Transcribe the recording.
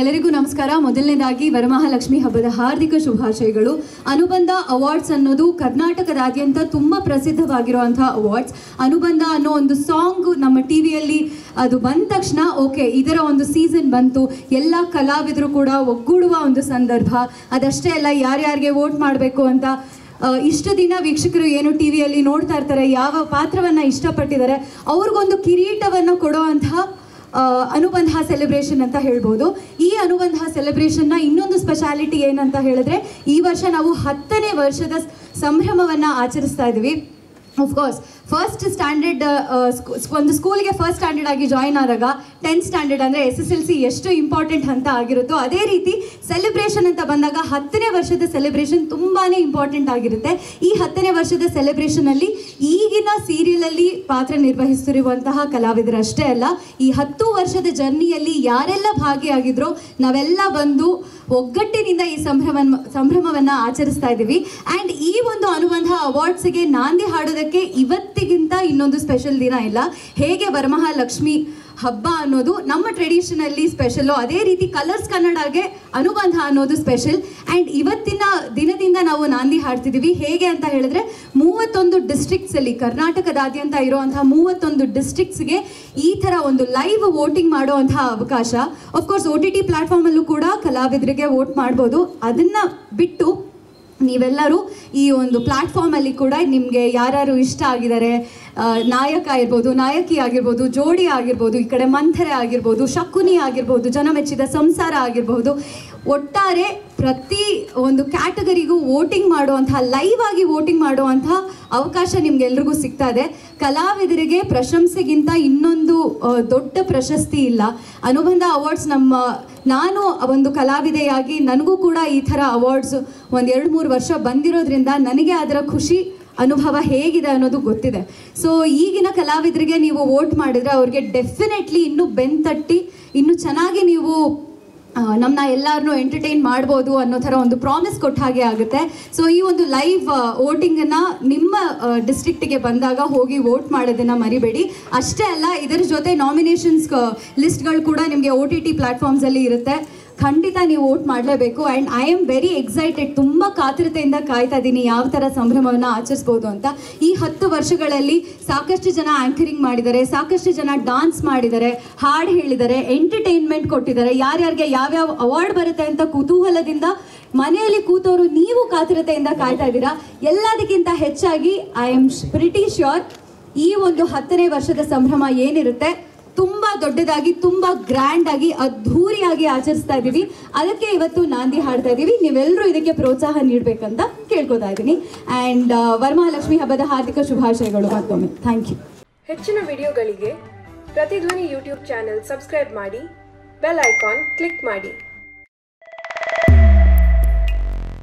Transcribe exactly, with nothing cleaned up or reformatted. ಎಲ್ಲರಿಗೂ ನಮಸ್ಕಾರ। ಮೊದಲನೇದಾಗಿ ವರಮಹಾಲಕ್ಷ್ಮಿ ಹಬ್ಬದ ಹಾರ್ದಿಕ ಶುಭಾಶಯಗಳು। ಅನುಬಂಧ ಅವಾರ್ಡ್ಸ್ ಅನ್ನೋದು ಕರ್ನಾಟಕದಾದ್ಯಂತ ತುಂಬಾ ಪ್ರಸಿದ್ಧವಾಗಿರುವಂತ ಅವಾರ್ಡ್ಸ್। ಅನುಬಂಧ ಅನ್ನೋ ಒಂದು ಸಾಂಗ್ ನಮ್ಮ ಟಿವಿಯಲ್ಲಿ ಅದು ಬಂದ ತಕ್ಷಣ ಓಕೆ ಇದರ ಒಂದು ಸೀಸನ್ ಬಂತು, ಎಲ್ಲ ಕಲಾವಿದರು ಕೂಡ ಒಗ್ಗೂಡುವ ಒಂದು ಸಂದರ್ಭ, ಅದಷ್ಟೇ ಅಲ್ಲ ಯಾರ್ಯಾರಿಗೆ ವೋಟ್ ಮಾಡಬೇಕು ಅಂತ ಇಷ್ಟು ದಿನ ವೀಕ್ಷಕರು ಏನು ಟಿವಿಯಲ್ಲಿ ನೋಡ್ತಾ ಇರ್ತಾರೆ, ಯಾವ ಪಾತ್ರವನ್ನು ಇಷ್ಟಪಟ್ಟಿದ್ದಾರೆ ಅವ್ರಿಗೊಂದು ಕಿರೀಟವನ್ನು ಕೊಡುವಂತಹ ಅನುಬಂಧ ಸೆಲೆಬ್ರೇಷನ್ ಅಂತ ಹೇಳ್ಬೋದು। ಈ ಅನುಬಂಧ ಸೆಲೆಬ್ರೇಷನ್ನ ಇನ್ನೊಂದು ಸ್ಪೆಷಾಲಿಟಿ ಏನಂತ ಹೇಳಿದ್ರೆ ಈ ವರ್ಷ ನಾವು ಹತ್ತನೇ ವರ್ಷದ ಸಂಭ್ರಮವನ್ನು ಆಚರಿಸ್ತಾ ಇದ್ದೀವಿ। ಆಫ್ಕೋರ್ಸ್ ಫಸ್ಟ್ ಸ್ಟ್ಯಾಂಡರ್ಡ್ ಒಂದು ಸ್ಕೂಲ್ಗೆ ಫಸ್ಟ್ ಸ್ಟ್ಯಾಂಡರ್ಡ್ ಆಗಿ ಜಾಯಿನ್ ಆದಾಗ ಟೆಂತ್ ಸ್ಟ್ಯಾಂಡರ್ಡ್ ಅಂದರೆ ಎಸ್ ಎಸ್ ಎಲ್ ಸಿ ಎಷ್ಟು ಇಂಪಾರ್ಟೆಂಟ್ ಅಂತ ಆಗಿರುತ್ತೋ ಅದೇ ರೀತಿ ಸೆಲೆಬ್ರೇಷನ್ ಅಂತ ಬಂದಾಗ ಹತ್ತನೇ ವರ್ಷದ ಸೆಲೆಬ್ರೇಷನ್ ತುಂಬಾ ಇಂಪಾರ್ಟೆಂಟ್ ಆಗಿರುತ್ತೆ। ಈ ಹತ್ತನೇ ವರ್ಷದ ಸೆಲೆಬ್ರೇಷನಲ್ಲಿ ಈಗಿನ ಸೀರಿಯಲಲ್ಲಿ ಪಾತ್ರ ನಿರ್ವಹಿಸುತ್ತಿರುವಂತಹ ಕಲಾವಿದರಷ್ಟೇ ಅಲ್ಲ, ಈ ಹತ್ತು ವರ್ಷದ ಜರ್ನಿಯಲ್ಲಿ ಯಾರೆಲ್ಲ ಭಾಗಿಯಾಗಿದ್ರೋ ನಾವೆಲ್ಲ ಬಂದು ಒಗ್ಗಟ್ಟಿನಿಂದ ಈ ಸಂಭ್ರಮ ಸಂಭ್ರಮವನ್ನು ಆಚರಿಸ್ತಾ ಇದ್ದೀವಿ। ಆ್ಯಂಡ್ ಈ ಒಂದು ಅನುಬಂಧ ಅವಾರ್ಡ್ಸ್ಗೆ ನಾಂದಿ ಹಾಡೋದಕ್ಕೆ ಇವತ್ತು ಗಿಂತ ಇನ್ನೊಂದು ಸ್ಪೆಷಲ್ ದಿನ ಇಲ್ಲ। ಹೇಗೆ ವರಮಹಾಲಕ್ಷ್ಮಿ ಹಬ್ಬ ಅನ್ನೋದು ನಮ್ಮ ಟ್ರೆಡಿಷನಲ್ಲಿ ಸ್ಪೆಷಲ್ಲು, ಅದೇ ರೀತಿ ಕಲರ್ಸ್ ಕನ್ನಡಗೆ ಅನುಬಂಧ ಅನ್ನೋದು ಸ್ಪೆಷಲ್। ಆ್ಯಂಡ್ ಇವತ್ತಿನ ದಿನದಿಂದ ನಾವು ನಾಂದಿ ಹಾಡ್ತಿದ್ದೀವಿ ಹೇಗೆ ಅಂತ ಹೇಳಿದ್ರೆ ಮೂವತ್ತೊಂದು ಡಿಸ್ಟ್ರಿಕ್ಟ್ಸಲ್ಲಿ ಕರ್ನಾಟಕದಾದ್ಯಂತ ಇರುವಂತಹ ಮೂವತ್ತೊಂದು ಡಿಸ್ಟ್ರಿಕ್ಟ್ಸ್ಗೆ ಈ ಥರ ಒಂದು ಲೈವ್ ವೋಟಿಂಗ್ ಮಾಡುವಂತಹ ಅವಕಾಶ। ಆಫ್ಕೋರ್ಸ್ ಒ ಟಿ ಟಿ ಪ್ಲ್ಯಾಟ್ಫಾರ್ಮಲ್ಲೂ ಕೂಡ ಕಲಾವಿದರಿಗೆ ವೋಟ್ ಮಾಡ್ಬೋದು, ಅದನ್ನು ಬಿಟ್ಟು ನೀವೆಲ್ಲರೂ ಈ ಒಂದು ಪ್ಲ್ಯಾಟ್ಫಾರ್ಮಲ್ಲಿ ಕೂಡ ನಿಮಗೆ ಯಾರ್ಯಾರು ಇಷ್ಟ ಆಗಿದ್ದಾರೆ, ನಾಯಕ ಇರ್ಬೋದು, ನಾಯಕಿ ಆಗಿರ್ಬೋದು, ಜೋಡಿ ಆಗಿರ್ಬೋದು, ಈ ಕಡೆ ಮಂಥರೆ ಆಗಿರ್ಬೋದು, ಶಕುನಿ ಆಗಿರ್ಬೋದು, ಜನ ಮೆಚ್ಚಿದ ಸಂಸಾರ ಆಗಿರ್ಬೋದು, ಒಟ್ಟಾರೆ ಪ್ರತಿ ಒಂದು ಕ್ಯಾಟಗರಿಗೂ ವೋಟಿಂಗ್ ಮಾಡುವಂತಹ ಲೈವ್ ಆಗಿ ವೋಟಿಂಗ್ ಮಾಡುವಂಥ ಅವಕಾಶ ನಿಮಗೆಲ್ರಿಗೂ ಸಿಗ್ತಾ ಇದೆ। ಕಲಾವಿದರಿಗೆ ಪ್ರಶಂಸೆಗಿಂತ ಇನ್ನೊಂದು ದೊಡ್ಡ ಪ್ರಶಸ್ತಿ ಇಲ್ಲ। ಅನುಬಂಧ ಅವಾರ್ಡ್ಸ್ ನಮ್ಮ ನಾನು ಒಂದು ಕಲಾವಿದೆಯಾಗಿ ನನಗೂ ಕೂಡ ಈ ಥರ ಅವಾರ್ಡ್ಸ್ ಒಂದು ಎರಡು ಮೂರು ವರ್ಷ ಬಂದಿರೋದ್ರಿಂದ ನನಗೆ ಅದರ ಖುಷಿ ಅನುಭವ ಹೇಗಿದೆ ಅನ್ನೋದು ಗೊತ್ತಿದೆ। ಸೊ ಈಗಿನ ಕಲಾವಿದರಿಗೆ ನೀವು ವೋಟ್ ಮಾಡಿದರೆ ಅವ್ರಿಗೆ ಡೆಫಿನೆಟ್ಲಿ ಇನ್ನೂ ಬೆನ್ತಟ್ಟಿ ಇನ್ನೂ ಚೆನ್ನಾಗಿ ನೀವು ನಮ್ಮನ್ನ ಎಲ್ಲರನ್ನೂ ಎಂಟರ್ಟೈನ್ ಮಾಡ್ಬೋದು ಅನ್ನೋ ಥರ ಒಂದು ಪ್ರಾಮಿಸ್ ಕೊಟ್ಟ ಹಾಗೆ ಆಗುತ್ತೆ। ಸೊ ಈ ಒಂದು ಲೈವ್ ವೋಟಿಂಗನ್ನು ನಿಮ್ಮ ಡಿಸ್ಟ್ರಿಕ್ಟಿಗೆ ಬಂದಾಗ ಹೋಗಿ ವೋಟ್ ಮಾಡೋದನ್ನು ಮರಿಬೇಡಿ। ಅಷ್ಟೇ ಅಲ್ಲ, ಇದರ ಜೊತೆ ನಾಮಿನೇಷನ್ಸ್ ಲಿಸ್ಟ್ಗಳು ಕೂಡ ನಿಮಗೆ ಒ ಟಿ ಟಿ ಪ್ಲ್ಯಾಟ್ಫಾರ್ಮ್ಸಲ್ಲಿ ಇರುತ್ತೆ, ಖಂಡಿತ ನೀವು ವೋಟ್ ಮಾಡಲೇಬೇಕು। And I am very excited, ತುಂಬ ಕಾತುರತೆಯಿಂದ ಕಾಯ್ತಾ ಇದ್ದೀನಿ ಯಾವ ಥರ ಸಂಭ್ರಮವನ್ನು ಆಚರಿಸ್ಬೋದು ಅಂತ। ಈ ಹತ್ತು ವರ್ಷಗಳಲ್ಲಿ ಸಾಕಷ್ಟು ಜನ ಆ್ಯಂಕರಿಂಗ್ ಮಾಡಿದ್ದಾರೆ, ಸಾಕಷ್ಟು ಜನ ಡಾನ್ಸ್ ಮಾಡಿದ್ದಾರೆ, ಹಾಡು ಹೇಳಿದ್ದಾರೆ, ಎಂಟರ್ಟೈನ್ಮೆಂಟ್ ಕೊಟ್ಟಿದ್ದಾರೆ, ಯಾರ್ಯಾರಿಗೆ ಯಾವ್ಯಾವ ಅವಾರ್ಡ್ ಬರುತ್ತೆ ಅಂತ ಕುತೂಹಲದಿಂದ ಮನೆಯಲ್ಲಿ ಕೂತವರು ನೀವು ಕಾತುರತೆಯಿಂದ ಕಾಯ್ತಾ ಇದ್ದೀರಾ। ಎಲ್ಲದಕ್ಕಿಂತ ಹೆಚ್ಚಾಗಿ ಐ ಆಮ್ ಪ್ರಿಟಿ ಶ್ಯೂರ್ ಈ ಒಂದು ಹತ್ತನೇ ವರ್ಷದ ಸಂಭ್ರಮ ಏನಿರುತ್ತೆ ತುಂಬ ದೊಡ್ಡದಾಗಿ ತುಂಬ ಗ್ರ್ಯಾಂಡಾಗಿ ಅದ್ಧೂರಿಯಾಗಿ ಆಚರಿಸ್ತಾ ಇದ್ದೀವಿ, ಅದಕ್ಕೆ ಇವತ್ತು ನಾಂದಿ ಹಾಡ್ತಾ ಇದ್ದೀವಿ। ನೀವೆಲ್ಲರೂ ಇದಕ್ಕೆ ಪ್ರೋತ್ಸಾಹ ನೀಡಬೇಕಂತ ಕೇಳ್ಕೊತಾ ಇದ್ದೀನಿ। ಆ್ಯಂಡ್ ವರಮಹಾಲಕ್ಷ್ಮಿ ಹಬ್ಬದ ಹಾರ್ದಿಕ ಶುಭಾಶಯಗಳು ಮತ್ತೊಮ್ಮೆ, ಥ್ಯಾಂಕ್ ಯು। ಹೆಚ್ಚಿನ ವಿಡಿಯೋಗಳಿಗೆ ಪ್ರತಿಧ್ವನಿ ಯೂಟ್ಯೂಬ್ ಚಾನೆಲ್ ಸಬ್ಸ್ಕ್ರೈಬ್ ಮಾಡಿ, ಬೆಲ್ ಐಕಾನ್ ಕ್ಲಿಕ್ ಮಾಡಿ।